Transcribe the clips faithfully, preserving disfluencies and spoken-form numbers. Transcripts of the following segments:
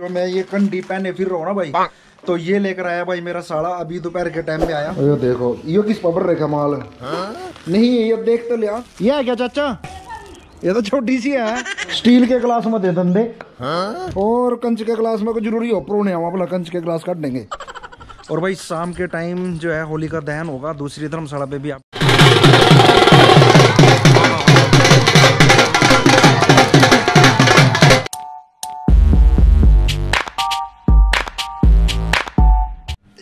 जो मैं ये कंडी पहने फिर रहा हूँ ना भाई, तो ये लेकर आया भाई मेरा साला, अभी दोपहर के टाइम में आया। ये देखो ये किस पर रखा माल नहीं है, ये देख तो लिया। ये है क्या चाचा? ये तो छोटी सी है। स्टील के ग्लास में दे धंधे और कंच के ग्लास में कुछ जरूरी हो, प्रोने हम अपना कंच के ग्लास काट देंगे। और भाई शाम के टाइम जो है होली का दहन होगा दूसरी धर्मशाला पे भी। आप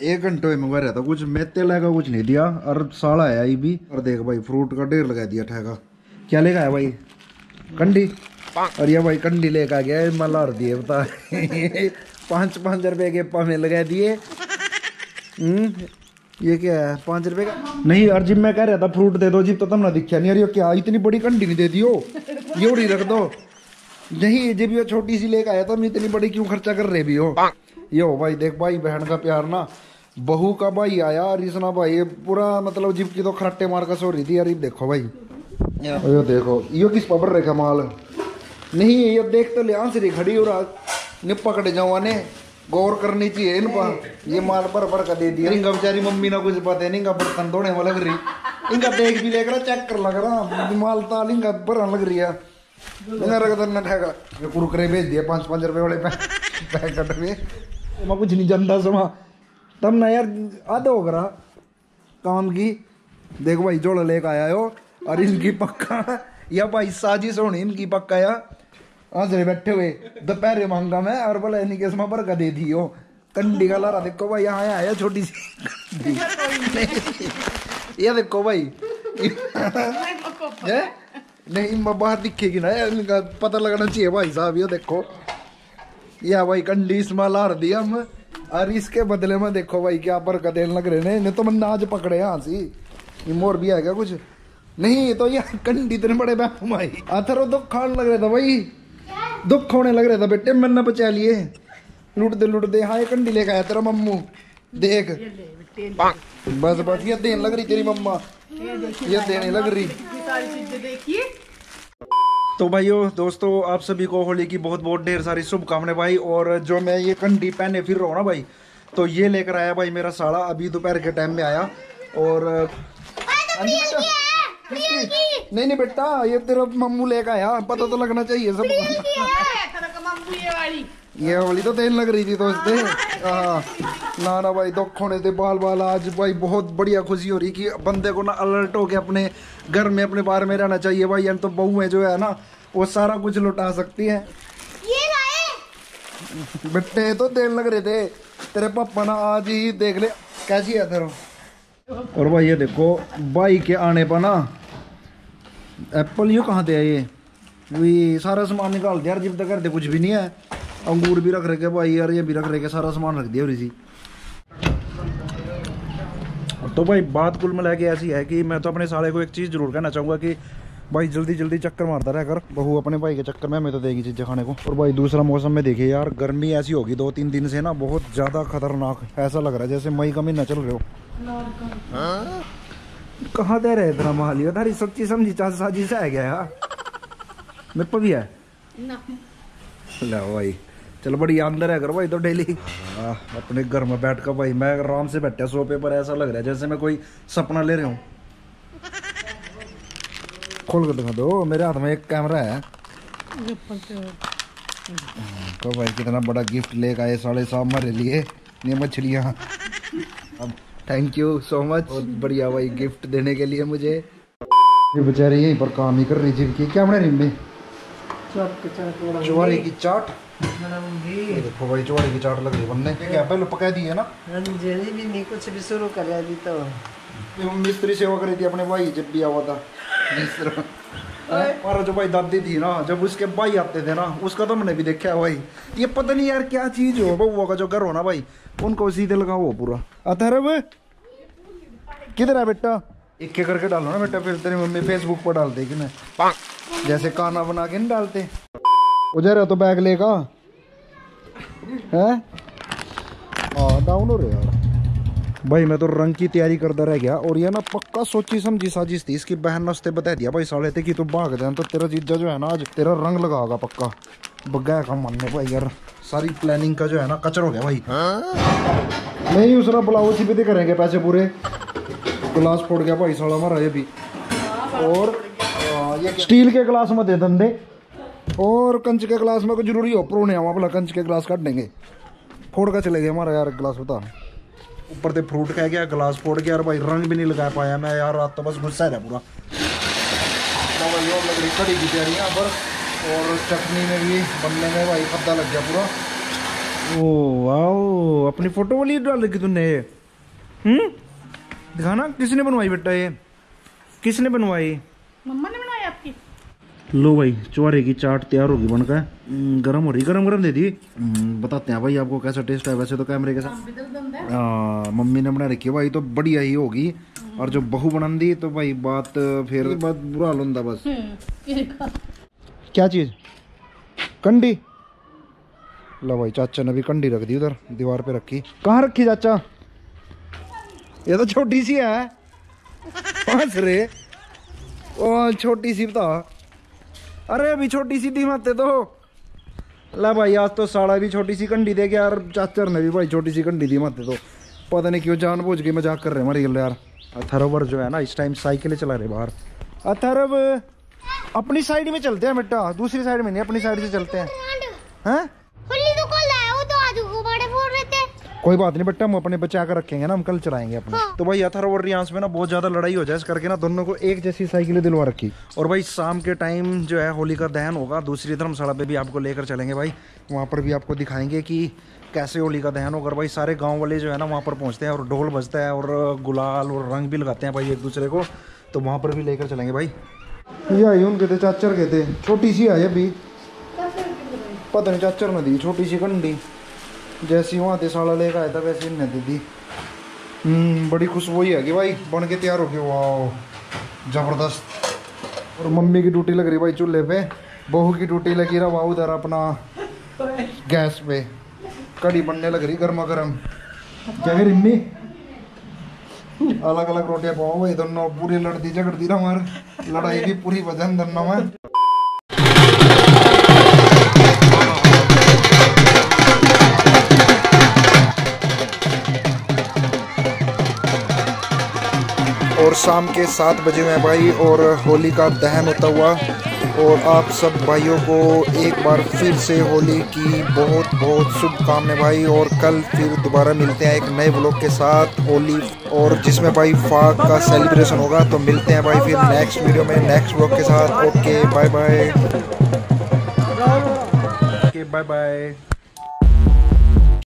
एक घंटे में वह रहता कुछ मेते लगा, कुछ नहीं दिया। और साला आया ही भी, और देख भाई फ्रूट का ढेर लगा दिया ठेका। क्या लेकर आया भाई? कंडी। और ये भाई कंडी लेकर आ गया, मला और दिए बता पाँच पाँच रुपए के पामे लगा दिए। ये क्या है पाँच रुपए का? नहीं यार जिम में कह रहा था फ्रूट दे दो, जिम तो तब ना दिखा नहीं। यार ये क्या इतनी बड़ी कंडी नहीं दे दियो, ये उड़ी रख दो। नहीं जब ये छोटी सी लेकर आया था, मैं इतनी बड़ी क्यों खर्चा कर रहे भी हो। ये हो भाई देख भाई बहन का प्यार ना, बहू का भाई आया। और इसना भाई पूरा मतलब जिम की तो खराटे मार का सो रही थी। यार देखो भाई ये देखो ये किस पर रखा माल नहीं है, ये देख तो लिया से खड़ी। और ने पकड़े जाओ ने गौर करनी चाहिए इन पर, ये माल पर भर का दे दिया। इनका बेचारी मम्मी ना कुछ पता नहीं, इनका बर्तन धोने में लग रही, इनका देख भी लेकर चेक कर लग रहा माल ताल इनका भरन लग रही है। कुरकुरे भेज दिए पाँच पाँच रुपए वाले पैकेट में। मैं कुछ नहीं जानता समा तब ना यार, आधा हो रहा काम की। देखो भाई जोड़ा लेकर आया हो, और इनकी पक्का या भाई साजिश होनी इनकी पक्का। या आंसरे बैठे हुए दोपहर मांगा मैं, और बोला इनकी इसमें भर का दे दी हो कंडी का लारा। देखो भाई यहाँ आया, आया छोटी सी ये देखो भाई ये नहीं बाहर दिखेगी ना, इनका पता लगना चाहिए भाई साहब। ये देखो यह भाई कंडी इसमें लार दी हम, और इसके बदले में देखो भाई क्या पर का देन लग रहे ने। इन्हें तो मैंने आज पकड़े यहाँ से मोर भी आएगा कुछ नहीं तो। यार कंडी इतने बड़े बैम भाई अथर दुख खाने लग रहा था भाई, दुख होने लग रहा था बेटे। मैंने बचा लिए लुटते लुटते। हाँ कंडी लेकर आया तेरा मम्मू, देख बस बस ये देन लग रही तेरी मम्मा, ये देने लग रही। तो भाइयों दोस्तों आप सभी को होली की बहुत बहुत ढेर सारी शुभकामनाएं भाई। और जो मैं ये कंडी पहने फिर रहा हूँ ना भाई, तो ये लेकर आया भाई मेरा साला, अभी दोपहर के टाइम में आया। और नहीं नहीं बेटा ये तेरा मम्मू लेकर आया, पता तो लगना चाहिए सब। ये होली तो तेल लग रही थी दोस्ते। हाँ ना ना भाई दुख होने थे बाल बाल। आज भाई बहुत बढ़िया खुशी हो रही कि बंदे को ना अलर्ट होके अपने घर में अपने बार में रहना चाहिए भाई। यानी तो बहू है जो है ना वो सारा कुछ लुटा सकती है। बेटे तो तेल लग रहे थे तेरे पापा ना, आज ही देख ले कैसी है तेरा। और भाई ये देखो भाई के आने पर ना एप्पल यू कहाँ थे, ये वही सारा सामान निकाल दिया। जिब तक करते कुछ भी नहीं है, अंगूर भी रख रखे भाई, यार ये भी रख रखे, सारा सामान रख दिया जी। तो भाई बात कुल मिला के ऐसी है कि मैं तो अपने साले को एक चीज़ जरूर कहना चाहूँगा कि भाई जल्दी जल्दी चक्कर मारता रहा कर, बहू अपने भाई के चक्कर में हमें तो देगी चीज़ें खाने को। और भाई दूसरा मौसम में देखिए यार गर्मी ऐसी होगी दो तीन दिन से ना, बहुत ज़्यादा खतरनाक ऐसा लग रहा है जैसे मई का महीना चल रहे हो। कहाँ दे रहे इतना माली उधारी, सच्ची समझी चाचा साझी से आ गया यार मेरे पर भी है ना भाई। चलो बड़ी आमदर है करो भाई तो डेली आ, अपने घर में बैठ कर भाई मैं आराम से बैठा सोफे पर, ऐसा लग रहा है जैसे मैं कोई सपना ले रहा हूँ। खोल कर दिखा दो, मेरे हाथ में एक कैमरा है। तो भाई कितना बड़ा गिफ्ट लेकर आए साढ़े साहब मेरे लिए, ये मछलियाँ। अब थैंक यू सो मच और बढ़िया भाई गिफ्ट देने के लिए मुझे। ये बेचारी यहीं पर काम ही कर रही थी, क्या बना रही मैं? ज्वारे की चाट। ये देखो भाई ज्वारे की चाट लग रही बनने, क्या पहले पका दी है ना। जल्दी भी नहीं कुछ भी शुरू कर दी तो मिस्त्री सेवा करी थी अपने भाई जब भी आवा था। और जो भाई दादी थी ना जब उसके भाई आते थे ना, उसका तो मैंने भी देखा है भाई। ये पता नहीं यार क्या चीज हो, बउआ का जो घर हो ना भाई उनको सीधे लगा हो पूरा। अथर्व किधर है बेटा? इक्के करके डालो ना बेटा, फिर तेरी मम्मी फेसबुक पर डाल देगी ना, जैसे खाना बना के नहीं डालते। उधर तो बैग लेगा है। हाँ डाउन हो रहे यार भाई, मैं तो रंग की तैयारी करता रह गया। और ये ना पक्का सोची समझी साजिश थी, इसकी बहन ने उससे बता दिया भाई साले थे कि तू भाग जाए तो तेरा जीजा जो है ना आज तेरा रंग लगाओगा पक्का। बग्गा काम मानने भाई यार, सारी प्लानिंग का जो है ना कचर हो गया भाई। हाँ? नहीं उसरा बुलाओ छिपे दे करेंगे पैसे पूरे। गिलास फोड़ गया भाई साला हमारा ये भी। और आ, ये स्टील के गिलास में दे धंधे, और कंच के गिलास में कुछ जरूरी हो प्रोने हम अपना कंच के गिलास काट देंगे। फोड़ का चले गए हमारा यार गिलास, बता ऊपर से फ्रूट कह गया गिलास फोड़ के यार भाई। रंग भी नहीं लगा पाया मैं यार, रात तो बस गुस्सा है पूरा। कड़ी की तैयारी यहाँ पर, और चटनी में भी बनने में भाई पता लग गया पूरा। ओ वाओ, अपनी फोटो वाली डाल रखी तुमने ये। हम्म दिखाना किसने बनवाई बेटा, ये किसने बनवाई? मम्मा ने बनवाई आपकी। लो भाई चुआरे की चाट तैयार होगी बनकर, गरम हो रही, गरम गरम दे दी। बताते हैं भाई आपको कैसा टेस्ट है। वैसे तो कैमरे के साथ हाँ मम्मी ने बना रखी है भाई, तो बढ़िया ही होगी। और जो बहू बना दी तो भाई बात फिर बात बुरा हाल होता बस। क्या चीज? कंडी। लो भाई चाचा ने भी कंडी रख दी उधर दीवार पे रखी। कहाँ रखी चाचा? ये तो छोटी सी है पाँच रे, और छोटी सी बता। अरे अभी छोटी सी थी माते तो। ला भाई आज तो साड़ा भी छोटी सी कंडी दे गया यार, चाचर ने भी भाई छोटी सी कंडी दी माते तो। पता नहीं क्यों जानबूझ के मजाक कर रहे हैं हमारे यार। अथर्वर जो है ना इस टाइम साइकिलें चला रहे बाहर। अथर्व अपनी साइड में चलते हैं बेटा, दूसरी साइड में नहीं, अपनी साइड से चलते हैं। हैं तो कल आया वो तो आजू को बड़े बोल रहे थे। कोई बात नहीं बेटा, हम अपने बचा कर रखेंगे ना, हम कल चलाएंगे अपने। हाँ। तो भाई अथर्व और रियांश में ना बहुत ज्यादा लड़ाई हो जाए, इस करके ना दोनों को एक जैसी साइकिलें दिलवा रखी। और भाई शाम के टाइम जो है होली का दहन होगा, दूसरी धर्मशाला पे भी आपको लेकर चलेंगे भाई। वहाँ पर भी आपको दिखाएंगे कि कैसे होली का दहन होगा। भाई सारे गाँव वाले जो है ना वहाँ पर पहुँचते हैं, और ढोल बजता है, और गुलाल और रंग भी लगाते हैं भाई एक दूसरे को। तो वहाँ पर भी लेकर चलेंगे भाई। ये उनके थे चाचर के थे, छोटी सी आई अभी पता नहीं चाचर ने दी छोटी सी कंडी, जैसी वहाँ थे साला लेकर आया था वैसे इन्हें दे दी। बड़ी खुशबू ही है कि भाई बन के तैयार हो गए। वाह जबरदस्त। और मम्मी की ड्यूटी लग रही भाई चूल्हे पे, बहू की ड्यूटी लगी रहा वाह उधर अपना गैस पे। कड़ी बनने लग रही गर्मा गर्म। क्या कह रिम्मी? अलग अलग रोटियाँ पाओ भाई दोनों, पूरी लड़ती झगड़ दी रहा हमारे, लड़ाई की पूरी वजन धरना में। और शाम के सात बजे में भाई और होली का दहन होता हुआ। और आप सब भाइयों को एक बार फिर से होली की बहुत बहुत शुभकामनाएं भाई। और कल फिर दोबारा मिलते हैं एक नए ब्लॉग के साथ होली, और जिसमें भाई फाग का सेलिब्रेशन होगा। तो मिलते हैं भाई फिर नेक्स्ट वीडियो में नेक्स्ट ब्लॉग के साथ। Okay bye bye, okay bye bye.